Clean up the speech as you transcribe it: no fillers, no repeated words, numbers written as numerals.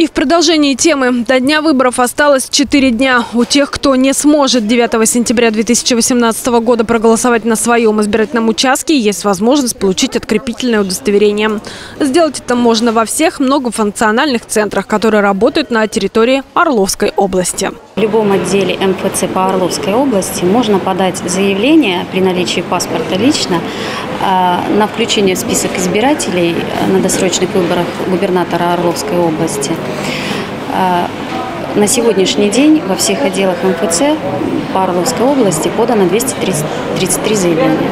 И в продолжении темы. До дня выборов осталось 4 дня. У тех, кто не сможет 9 сентября 2018 года проголосовать на своем избирательном участке, есть возможность получить открепительное удостоверение. Сделать это можно во всех многофункциональных центрах, которые работают на территории Орловской области. В любом отделе МФЦ по Орловской области можно подать заявление при наличии паспорта лично на включение в список избирателей на досрочных выборах губернатора Орловской области. На сегодняшний день во всех отделах МФЦ по Орловской области подано 233 заявления.